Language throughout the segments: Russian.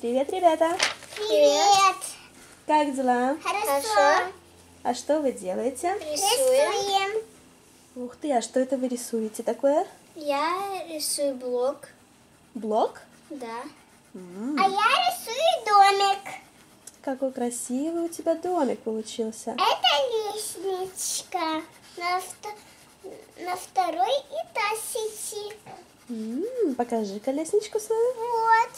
Привет, ребята! Привет! Как дела? Хорошо. А что вы делаете? Рисуем. Ух ты, а что это вы рисуете такое? Я рисую блок. Блок? Да. А я рисую домик. Какой красивый у тебя домик получился. Это лестничка на второй этаж. Покажи-ка лестничку свою. Вот.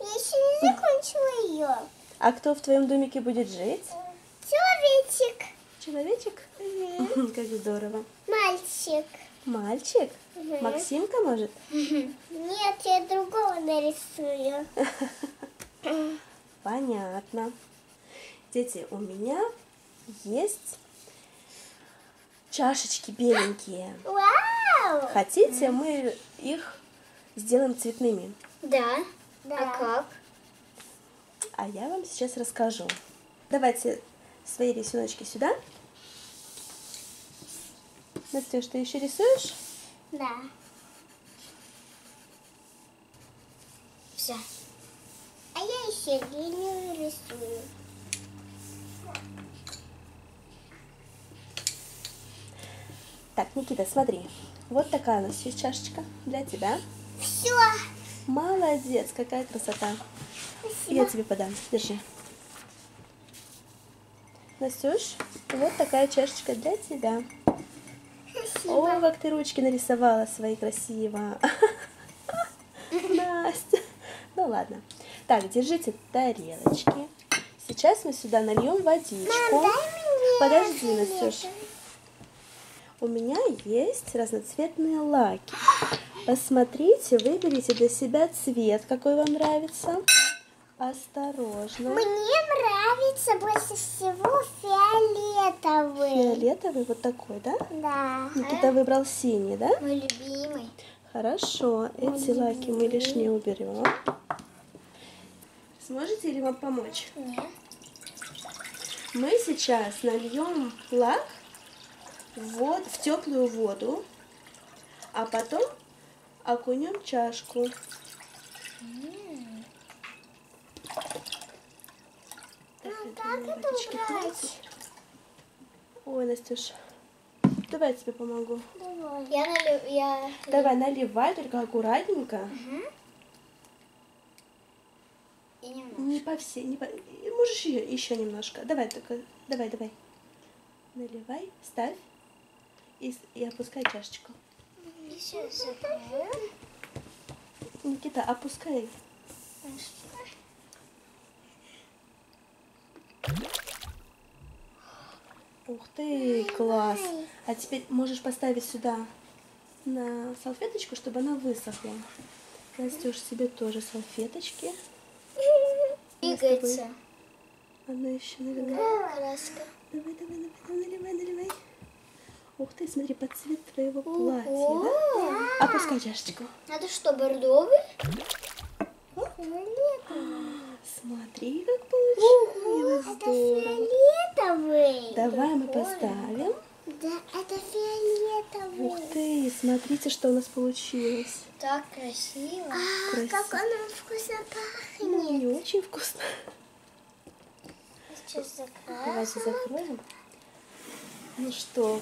Я еще не закончила ее. А кто в твоем домике будет жить? Человечек. Человечек? Угу. Как здорово. Мальчик. Мальчик? Угу. Максимка, может? Угу. Нет, я другого нарисую. Понятно. Дети, у меня есть чашечки беленькие. Вау! Хотите, мы их сделаем цветными? Да. Да. А как? А я вам сейчас расскажу. Давайте свои рисуночки сюда. Настюш, ты еще рисуешь? Да. Все. А я еще линию рисую. Так, Никита, смотри. Вот такая у нас есть чашечка для тебя. Все. Молодец, какая красота. Спасибо. Я тебе подам. Держи. Настюш, вот такая чашечка для тебя. Спасибо. О, как ты ручки нарисовала свои красиво. Настя. Ну ладно. Так, держите тарелочки. Сейчас мы сюда нальем водичку. Подожди, Настюш. У меня есть разноцветные лаки. Посмотрите, выберите для себя цвет, какой вам нравится. Осторожно. Мне нравится больше всего фиолетовый. Фиолетовый вот такой, да? Да. Никита выбрал синий, да? Мой любимый. Хорошо, эти лаки мы лишние уберем. Сможете ли вам помочь? Нет. Мы сейчас нальем лак вот в теплую воду, а потом окунем чашку. Как это убрать? Ой, Настюш, давай я тебе помогу. Давай, давай наливай, только аккуратненько. И не по всей. Можешь еще немножко. Давай только, давай. Наливай, ставь и опускай чашечку. Никита, опускай. Ух ты, класс. А теперь можешь поставить сюда на салфеточку, чтобы она высохла. Настюш, себе тоже салфеточки. Двигается. Она еще наливает. Краска. Давай, наливай. Ух ты, смотри, под цвет твоего платья, да? Опускай чашечку. Это что, бордовый? Смотри, как получилось. Это фиолетовый. Давай мы поставим. Да, это фиолетовый. Ух ты, смотрите, что у нас получилось. Так красиво. А, как оно вкусно пахнет. Ну, не очень вкусно. Сейчас закроем. Давайте закроем. Ну что,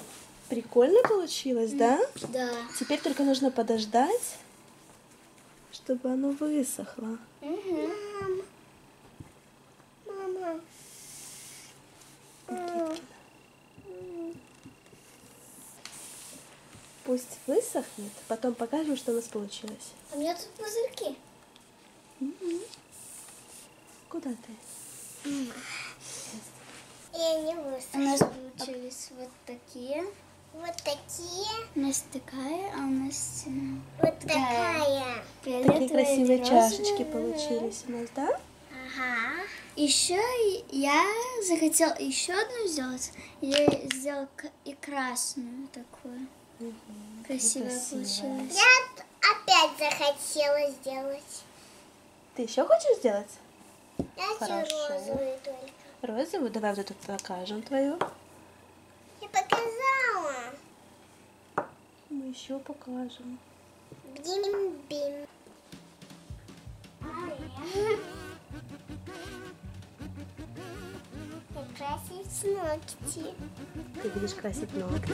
прикольно получилось, да? Да. Теперь только нужно подождать, чтобы оно высохло. Мама. Пусть высохнет, потом покажем, что у нас получилось. У меня тут пузырьки. Куда ты? И они высохли. У нас получились вот такие. Вот такие. У нас такая, а у нас вот такая. Такие красивые чашечки получились у нас, да? Ага. Еще я захотела еще одну сделать. Я сделала и красную такую. Красивая получилась. Я опять захотела сделать. Ты еще хочешь сделать? Я хочу розовую только. Розовую? Давай вот эту покажем твою. Я показала. Мы еще покажем. Бим-бим. с ногти. Ты будешь красить ногти?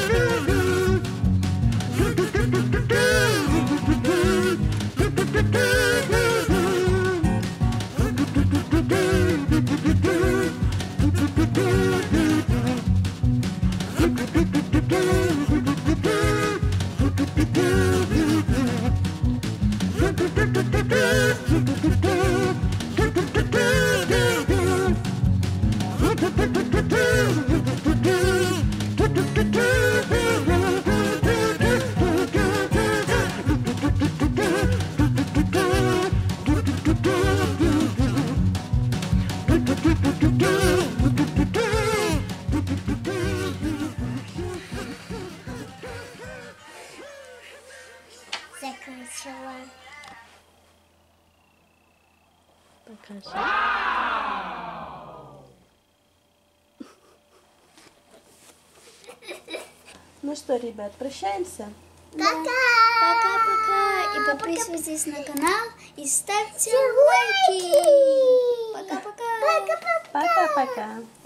Закончила. Покажи. Ну что, ребят, прощаемся? Пока-пока! И подписывайтесь на канал и ставьте лайки! Пока-пока! Пока-пока!